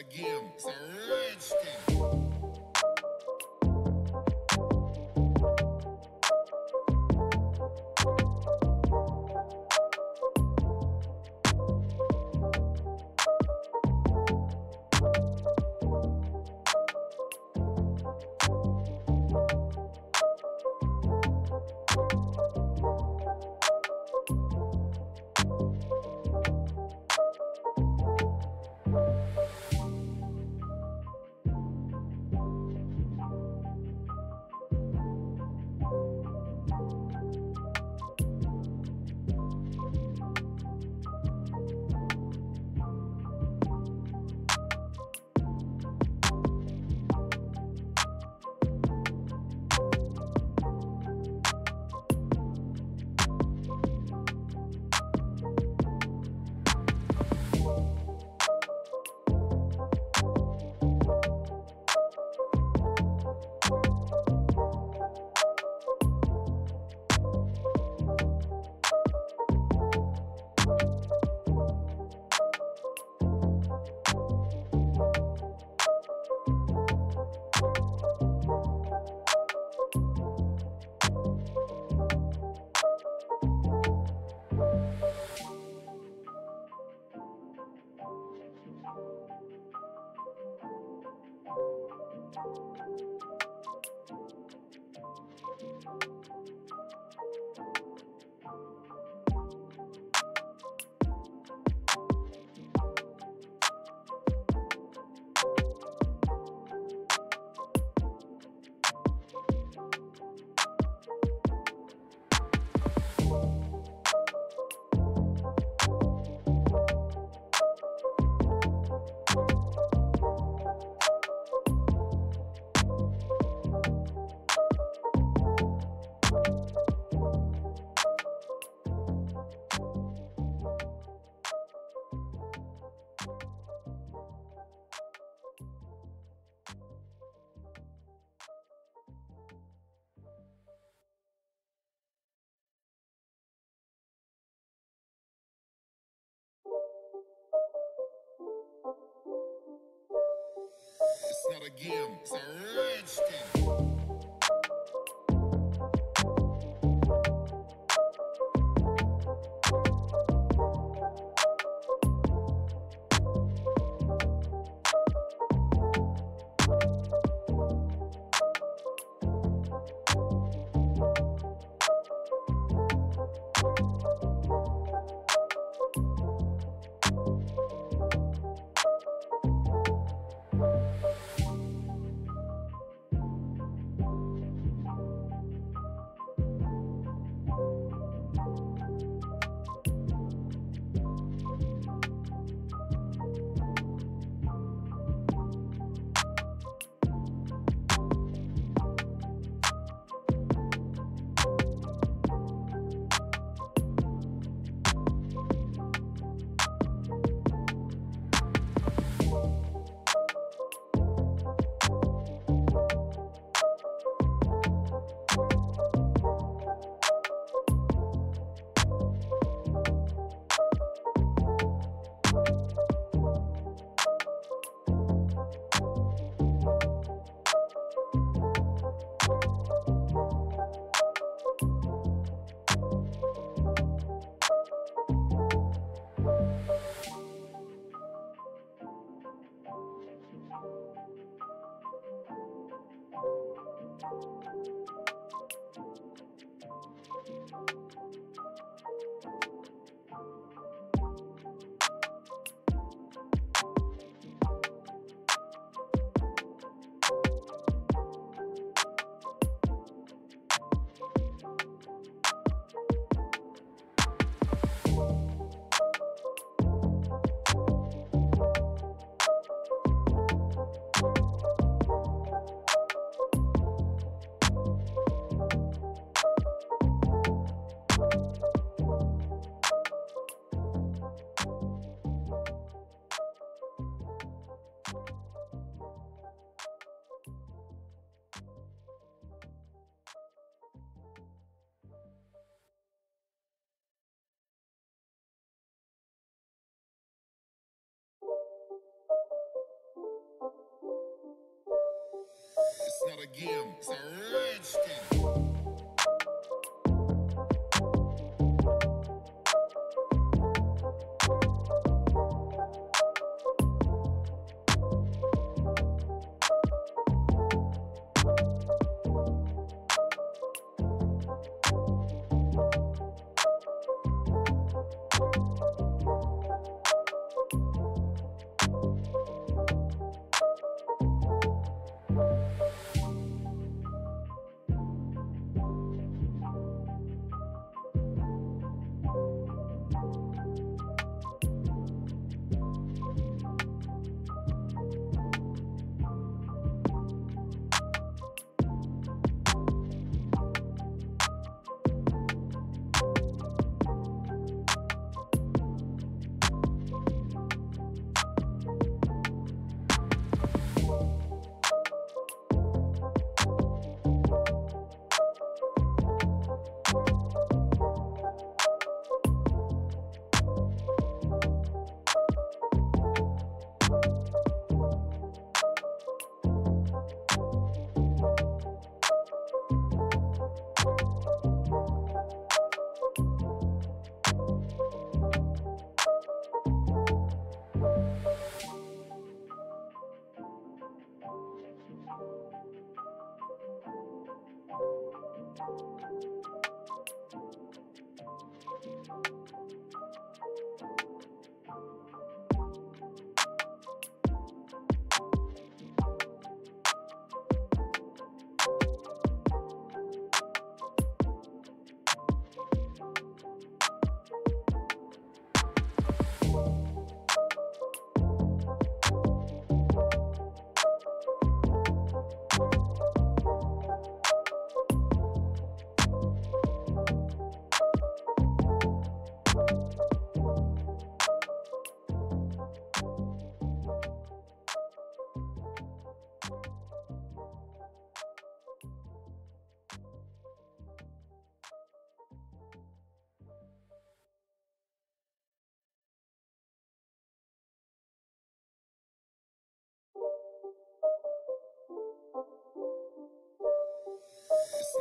again. It's a redskin. Not a game, it's a redskin. out again. It's a red stick.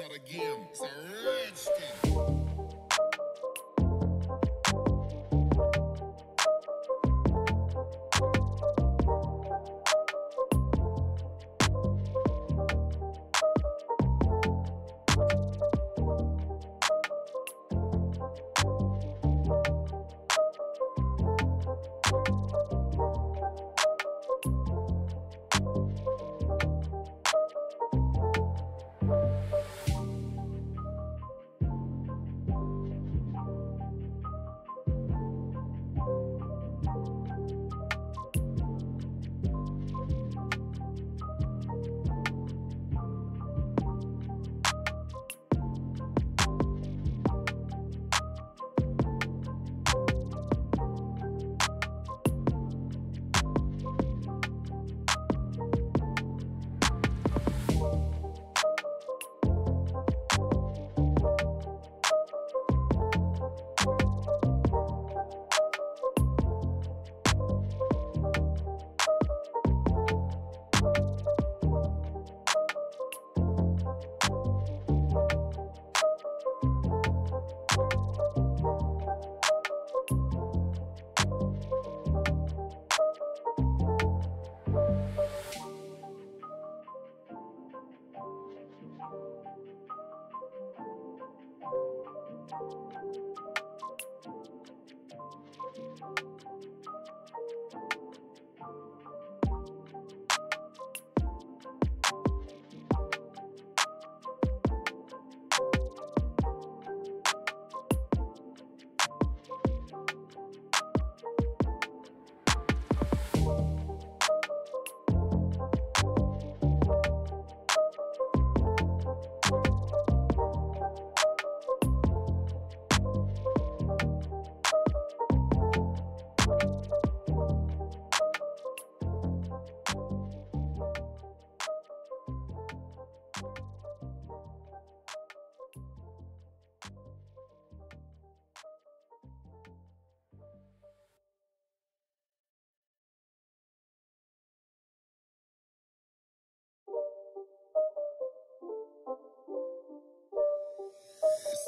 Not a game, it's a red stick.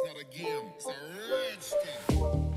It's not a game, it's a rage game.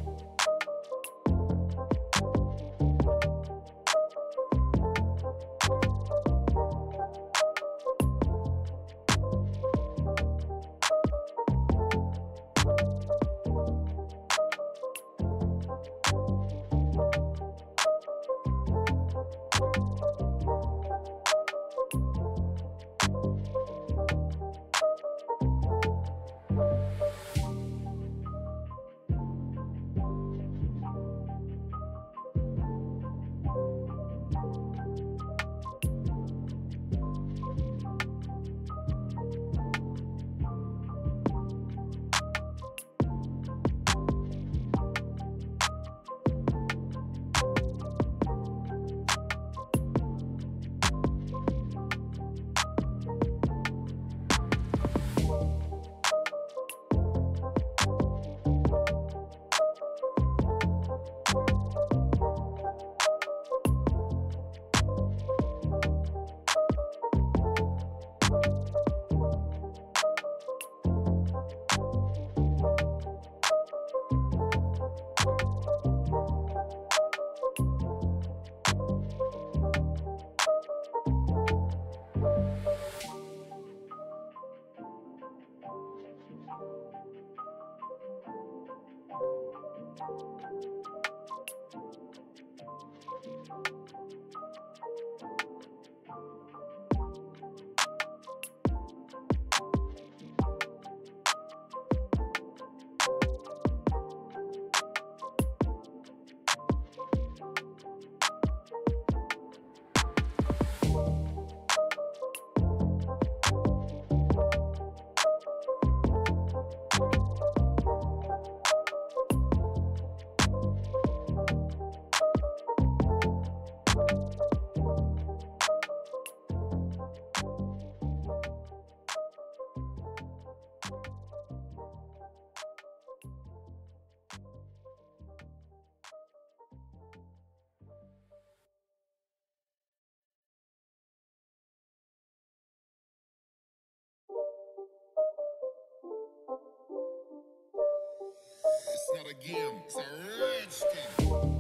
It's not a game, it's a rage game.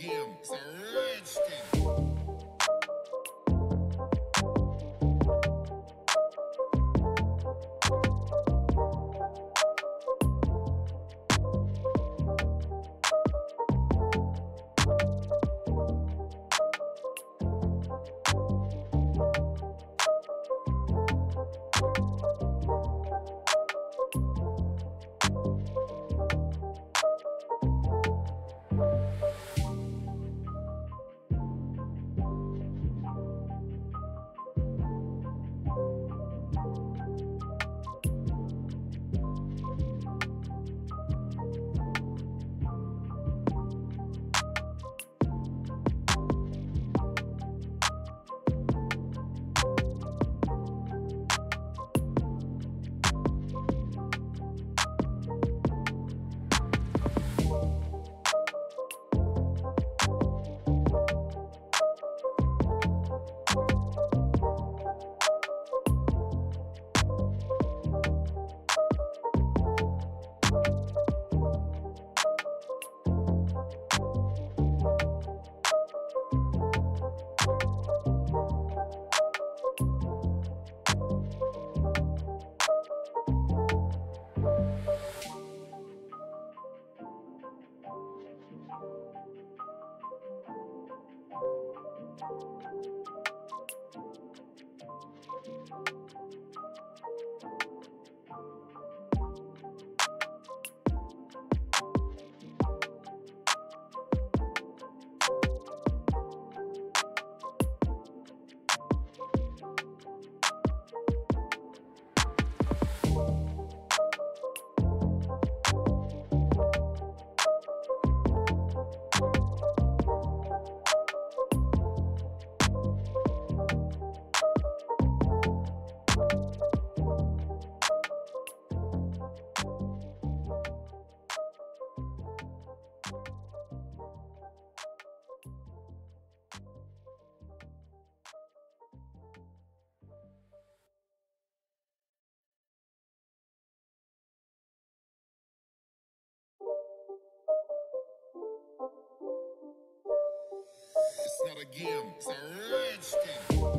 game. It's a rich thing. It's not a game, it's a rich thing.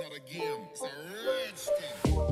not a game, it's a rage thing.